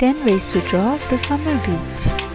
10 ways to draw the summer beach.